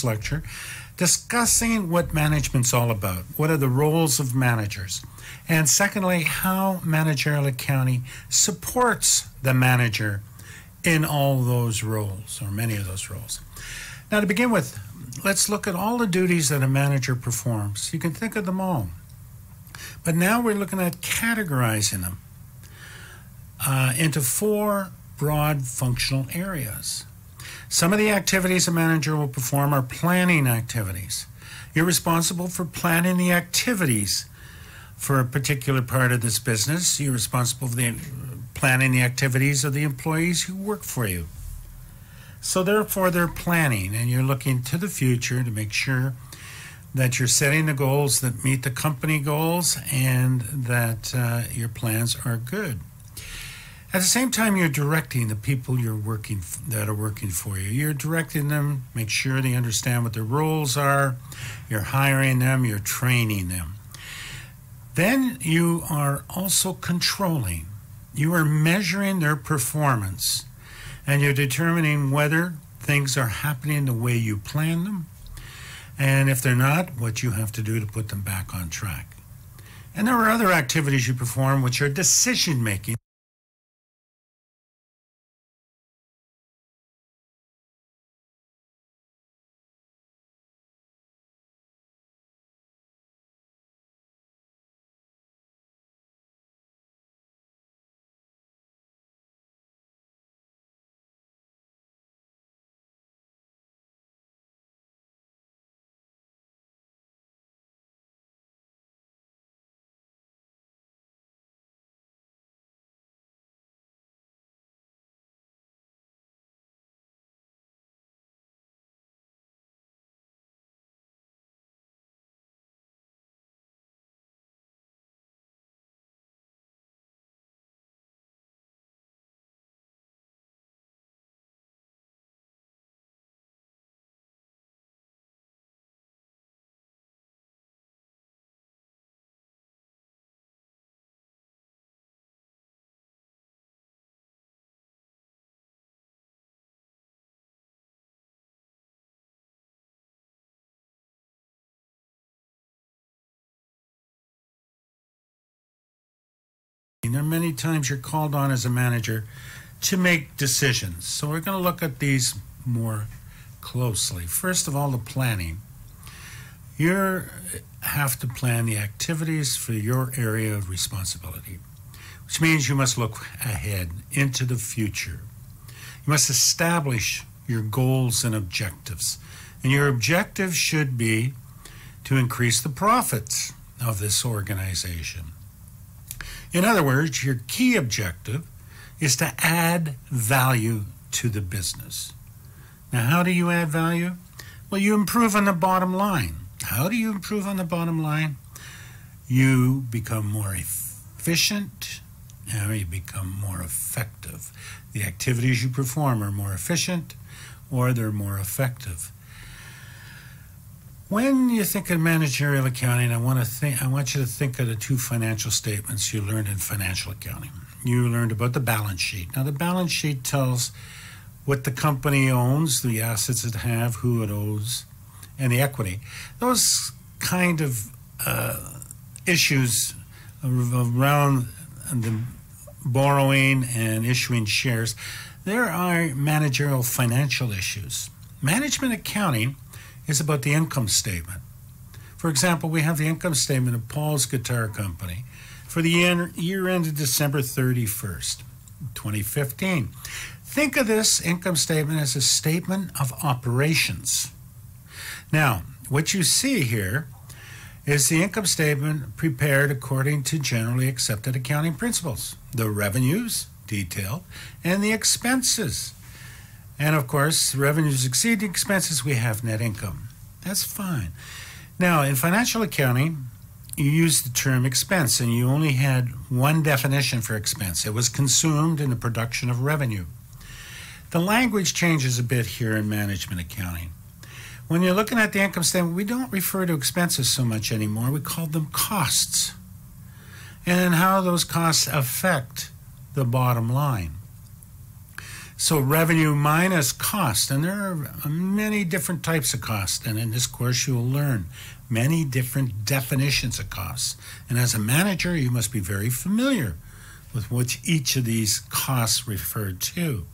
this lecture, discussing what management's all about. What are the roles of managers? And secondly, how managerial accounting supports the manager in all those roles, or many of those roles. Now, to begin with, let's look at all the duties that a manager performs. You can think of them all. But now we're looking at categorizing them into four broad functional areas. Some of the activities a manager will perform are planning activities. You're responsible for planning the activities for a particular part of this business. You're responsible for planning the activities of the employees who work for you. So therefore, they're planning, and you're looking to the future to make sure that you're setting the goals that meet the company goals and that your plans are good. At the same time, you're directing the people that are working for you. You're directing them, make sure they understand what their roles are. You're hiring them, you're training them. Then you are also controlling. You are measuring their performance, and you're determining whether things are happening the way you plan them, and if they're not, what you have to do to put them back on track. And there are other activities you perform which are decision-making. There are many times you're called on as a manager to make decisions. So we're going to look at these more closely. First of all, the planning. You have to plan the activities for your area of responsibility, which means you must look ahead into the future. You must establish your goals and objectives. And your objective should be to increase the profits of this organization. In other words, your key objective is to add value to the business. Now, how do you add value? Well, you improve on the bottom line. How do you improve on the bottom line? You become more efficient, and you become more effective. The activities you perform are more efficient, or they're more effective. When you think of managerial accounting, I want you to think of the two financial statements you learned in financial accounting. You learned about the balance sheet. Now, the balance sheet tells what the company owns, the assets it have, who it owes, and the equity. Those kind of issues around the borrowing and issuing shares, there are managerial financial issues. Management accounting is about the income statement. For example, we have the income statement of Paul's Guitar Company for the year ended December 31st, 2015. Think of this income statement as a statement of operations. Now, what you see here is the income statement prepared according to generally accepted accounting principles, the revenues detailed, and the expenses. And of course, revenues exceed the expenses, we have net income. That's fine. Now, in financial accounting, you use the term expense, and you only had one definition for expense. It was consumed in the production of revenue. The language changes a bit here in management accounting. When you're looking at the income statement, we don't refer to expenses so much anymore. We call them costs, and how those costs affect the bottom line. So revenue minus cost, and there are many different types of cost, and in this course you will learn many different definitions of costs. And as a manager, you must be very familiar with what each of these costs referred to.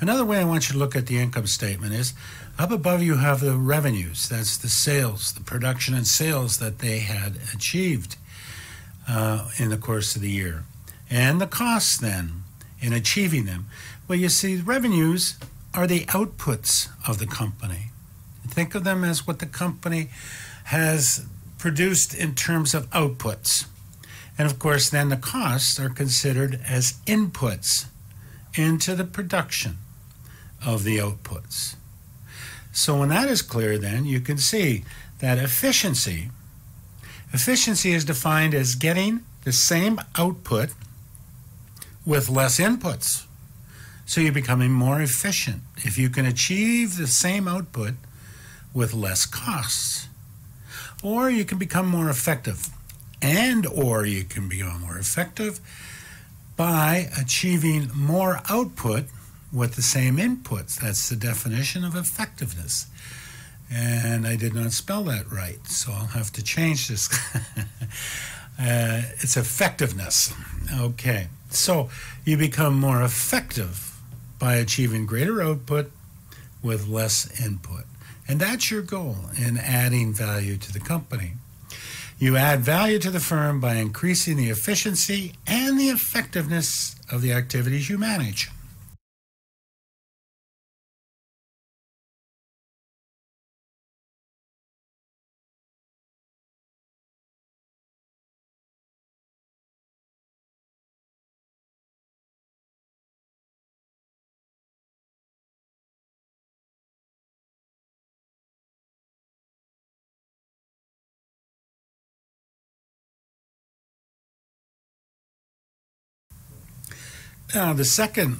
Another way I want you to look at the income statement is up above you have the revenues. That's the sales, the production and sales that they had achieved in the course of the year. And the costs then in achieving them. Well, you see, revenues are the outputs of the company. Think of them as what the company has produced in terms of outputs. And of course, then the costs are considered as inputs into the production of the outputs. So when that is clear, then you can see that efficiency is defined as getting the same output with less inputs. So you're becoming more efficient if you can achieve the same output with less costs. Or you can become more effective. You can become more effective by achieving more output with the same inputs. That's the definition of effectiveness. And I did not spell that right, so I'll have to change this. It's effectiveness. Okay, so you become more effective by achieving greater output with less input. And that's your goal in adding value to the company. You add value to the firm by increasing the efficiency and the effectiveness of the activities you manage. Now, the second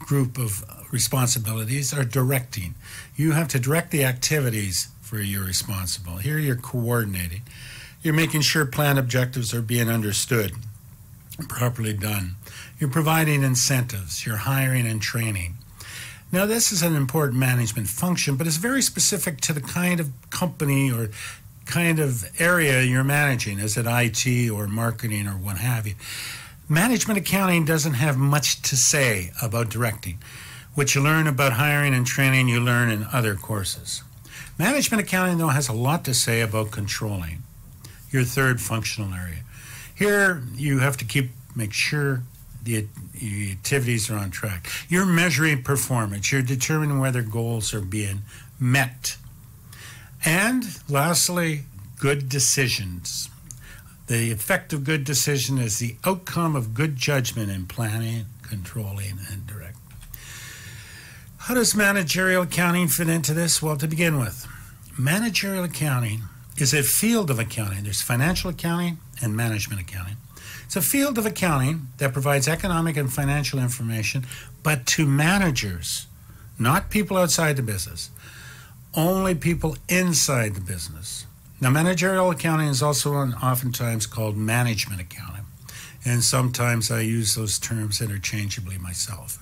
group of responsibilities are directing. You have to direct the activities for you're responsible. Here you're coordinating. You're making sure plan objectives are being understood and properly done. You're providing incentives. You're hiring and training. Now, this is an important management function, but it's very specific to the kind of company or kind of area you're managing. Is it IT or marketing or what have you? Management accounting doesn't have much to say about directing. What you learn about hiring and training, you learn in other courses. Management accounting, though, has a lot to say about controlling, your third functional area. Here, you have to make sure the activities are on track. You're measuring performance. You're determining whether goals are being met. And lastly, good decisions. The effect of good decision is the outcome of good judgment in planning, controlling, and directing. How does managerial accounting fit into this? Well, to begin with, managerial accounting is a field of accounting. There's financial accounting and management accounting. It's a field of accounting that provides economic and financial information, but to managers, not people outside the business, only people inside the business. Now, managerial accounting is also oftentimes called management accounting, and sometimes I use those terms interchangeably myself.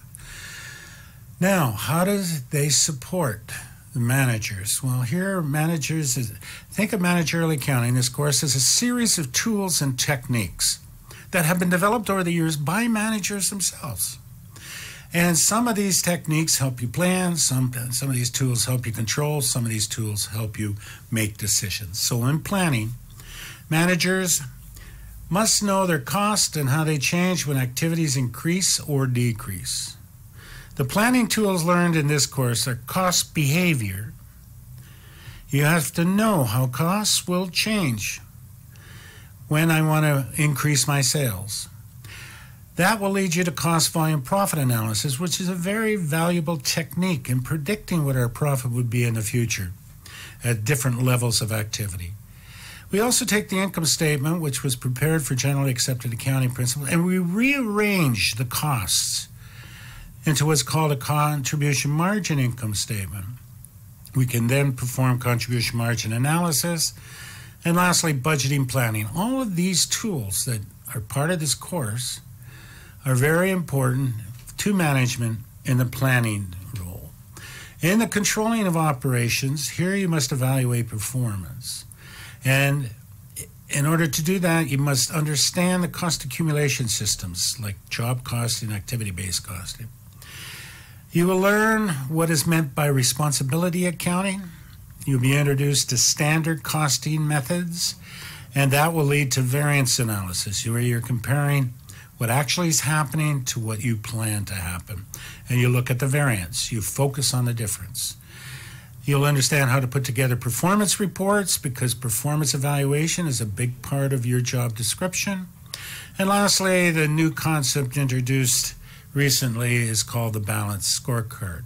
Now, how do they support the managers? Well, here, think of managerial accounting, this course, as a series of tools and techniques that have been developed over the years by managers themselves. And some of these techniques help you plan, some of these tools help you control, some of these tools help you make decisions. So in planning, managers must know their costs and how they change when activities increase or decrease. The planning tools learned in this course are cost behavior. You have to know how costs will change when I want to increase my sales. That will lead you to cost volume profit analysis, which is a very valuable technique in predicting what our profit would be in the future at different levels of activity. We also take the income statement, which was prepared for generally accepted accounting principles, and we rearrange the costs into what's called a contribution margin income statement. We can then perform contribution margin analysis. And lastly, budgeting planning. All of these tools that are part of this course are very important to management in the planning role. In the controlling of operations, here you must evaluate performance. And in order to do that, you must understand the cost accumulation systems like job costing, activity-based costing. You will learn what is meant by responsibility accounting. You'll be introduced to standard costing methods, and that will lead to variance analysis, where you're comparing what actually is happening to what you plan to happen. And you look at the variance. You focus on the difference. You'll understand how to put together performance reports, because performance evaluation is a big part of your job description. And lastly, the new concept introduced recently is called the balanced scorecard.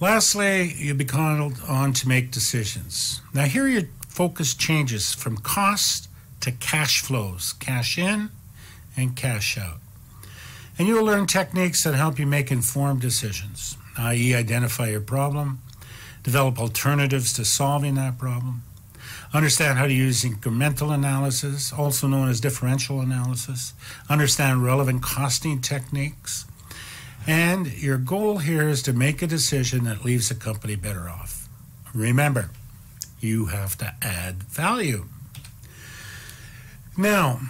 Lastly, you'll be called on to make decisions. Now here your focus changes from cost to cash flows, cash in and cash out. And you'll learn techniques that help you make informed decisions, i.e. identify your problem, develop alternatives to solving that problem, understand how to use incremental analysis, also known as differential analysis, understand relevant costing techniques. And your goal here is to make a decision that leaves the company better off. Remember, you have to add value. Now,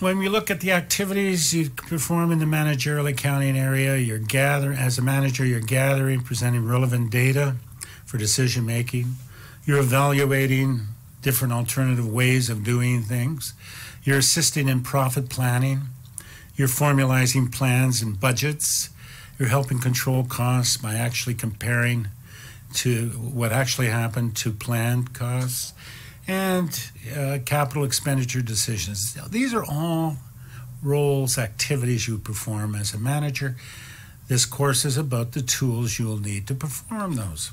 when we look at the activities you perform in the managerial accounting area, you're gathering, as a manager, you're gathering, presenting relevant data for decision making. You're evaluating different alternative ways of doing things. You're assisting in profit planning. You're formalizing plans and budgets. You're helping control costs by actually comparing to what actually happened to planned costs, and capital expenditure decisions. These are all roles, activities you perform as a manager. This course is about the tools you'll need to perform those.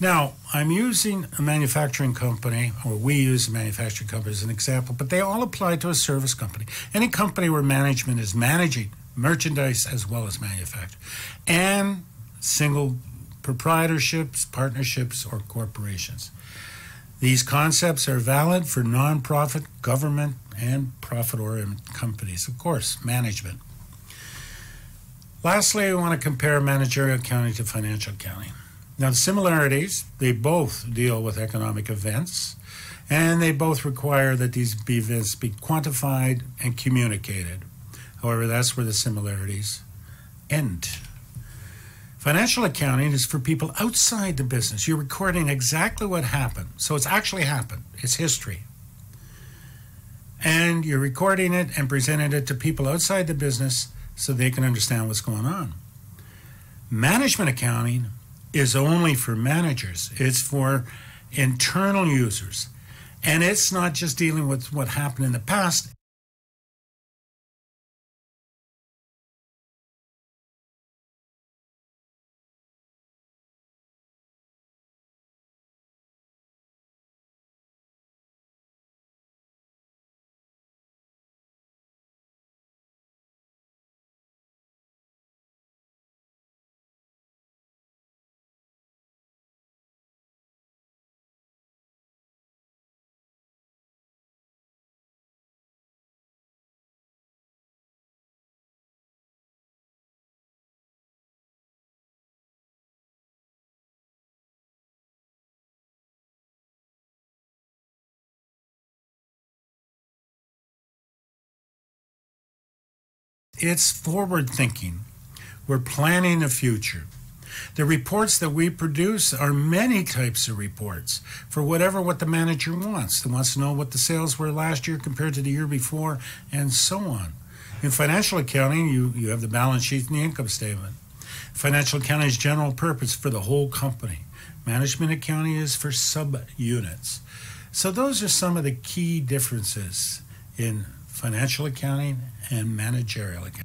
Now, I'm using a manufacturing company, or we use a manufacturing company as an example, but they all apply to a service company. Any company where management is managing merchandise as well as manufacture, and single proprietorships, partnerships, or corporations. These concepts are valid for nonprofit, government, and profit-oriented companies, of course, management. Lastly, we want to compare managerial accounting to financial accounting. Now, the similarities, they both deal with economic events, and they both require that these events be quantified and communicated. However, that's where the similarities end. Financial accounting is for people outside the business. You're recording exactly what happened. So it's actually happened. It's history. And you're recording it and presenting it to people outside the business so they can understand what's going on. Management accounting is only for managers. It's for internal users. And it's not just dealing with what happened in the past. It's forward thinking. We're planning the future. The reports that we produce are many types of reports for what the manager wants. They want to know what the sales were last year compared to the year before, and so on. In financial accounting, you have the balance sheet and the income statement. Financial accounting is general purpose for the whole company. Management accounting is for sub-units. So those are some of the key differences in financial accounting and managerial accounting.